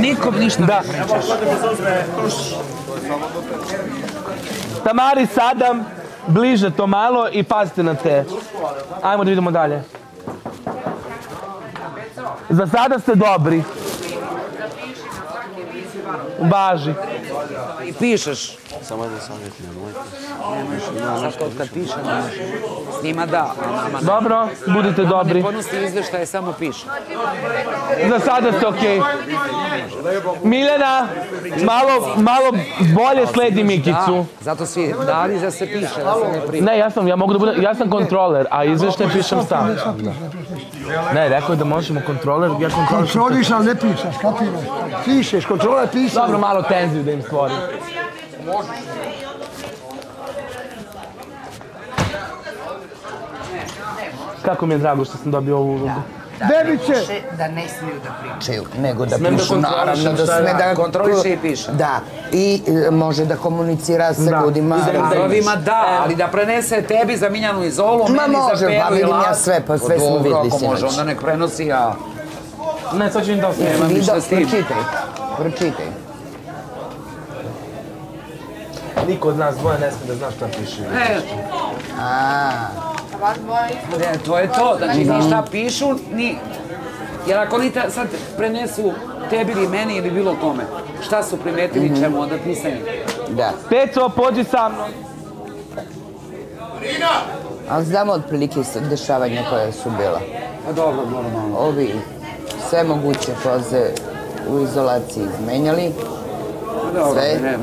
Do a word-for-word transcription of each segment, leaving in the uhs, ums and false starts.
Nikom ništa ne pričaš. Tamari Sadam, bliže to malo i pazite na te. Ajmo da vidimo dalje. Za sada ste dobri. Važi. I pišeš. Samo da sam već nemojte. Zato kad pišem, s njima da. Dobro, budite dobri. Ne podnosi izveštaje, samo piše. Za sada ste okej. Miljana, malo bolje sledi Mikicu. Zato svi dali da se piše, da se ne prije. Ne, ja sam kontroler, a izveštaje pišem sam. Ne, rekao je da možemo kontroler, ja kontroler... Kontroliš, ali ne pišaš, kapiraš. Pišeš, kontroler piše. Dobro, malo tenziju da im stvorim. Kako mi je drago što sam dobio ovu ulogu. Bebiće! Da ne smiju da pričaju, nego da pišu, naravno, da sme da kontroliše i piše. Da, i može da komunicira sa ljudima. Da, ali da prenese tebi za Miljanu i Zolu, meni za Peru i Las. Pa sve smo vidli sinoć. Onda nek prenosi, a... Ne, sad ću im da osnijem, ništa s tim. Pročitaj, pročitaj. Niko od nas dvoje ne smije da zna šta piše. To je to, znači ni šta pišu, ni... Jer ako oni sad prenesu tebi ili meni ili bilo kome, šta su primetili ćemo onda pisanje. Da. Peco, pođi sa mnom. Rina! Ali znamo otprilike dešavanja koja su bila. Pa dobro, normalno. Ovi sve moguće faze u izolaciji izmenjali.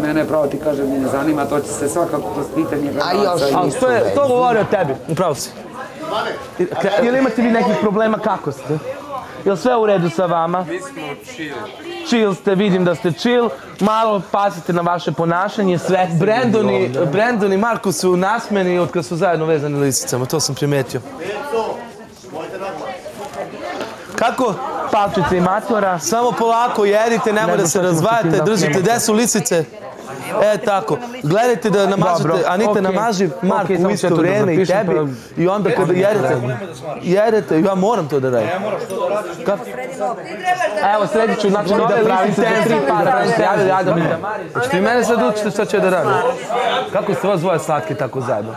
Mene pravo ti kažem, mi ne zanima, to će se svakako kroz pitanje... A još nisu već. To govori o tebi, upravo si. Jel imate vi nekih problema, kako ste? Jel sve u redu sa vama? Mi smo chill. Chill ste, vidim da ste chill. Malo pasite na vaše ponašanje, sve. Brandon i Marko su nasmeni od kada su zajedno vezani lisicama, to sam primetio. Kako? Palčice i matora. Samo polako jedite, nemoj da se razvajate, držite, gde su lisice? E, tako. Gledajte da namažete, Anita namaži Marku u isto vreme i tebi i onda kada jedete, jedete, ja moram to da radim. Evo, sredit ću, znači, nove lisice za tri para, da se javili Adam i Tamari. Što i mene sad učite šta će da radim? Kako se vas dvoje slatke tako zajedno?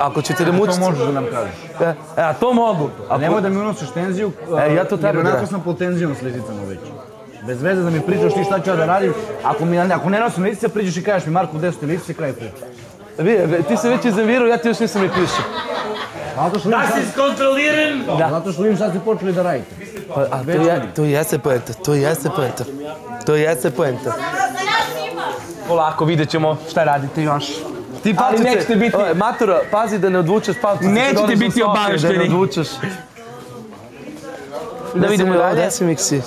Ako ćete da mučite... To možeš da nam kažeš. E, a to mogu. Nemoj da mi unosiš tenziju, jer onako sam pod tenzijom s lisicama već. Bez veze da mi pričaš ti šta ću ja da radim, ako ne nosim lisice, priđeš i kažeš mi Marko, gde su ti lisice, kraj priče. Ti se već iznervirao, ja ti još nisam ni pišao. Da si skontroliran! Zato što vidim šta ste počeli da radite. To jeste poenta, to jeste poenta, to jeste poenta. Polako, vidjet ćemo šta radite još. Ti palčice, matura, pazi da ne odvučeš palčice. Nećete biti obavešteni. Da vidimo dalje. Da si miksi.